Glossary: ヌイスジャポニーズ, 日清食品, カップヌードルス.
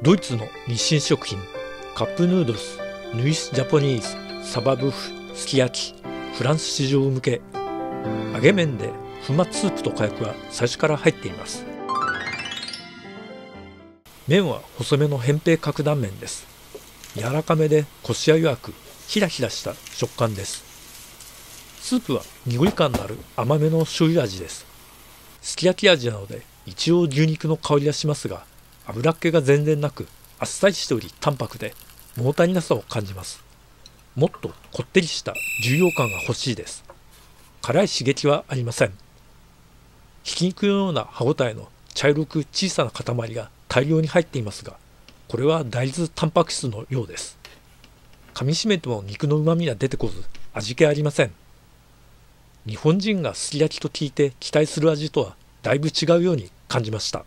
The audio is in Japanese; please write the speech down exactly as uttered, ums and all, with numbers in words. ドイツの日清食品、カップヌードルス、ヌイスジャポニーズ、サバブーフ、すき焼き、フランス市場向け。揚げ麺で粉末スープと火薬は最初から入っています。麺は細めの扁平角断麺です。柔らかめでコシは弱く、ひらひらした食感です。スープは濁り感のある甘めの醤油味です。すき焼き味なので一応牛肉の香りがしますが、脂っ気が全然なく、あっさりしており淡白で物足りなさを感じます。もっとこってりした重要感が欲しいです。辛い刺激はありません。ひき肉のような歯ごたえの茶色く小さな塊が大量に入っていますが、これは大豆タンパク質のようです。噛みしめても肉のうまみは出てこず、味気ありません。日本人がすき焼きと聞いて期待する味とはだいぶ違うように感じました。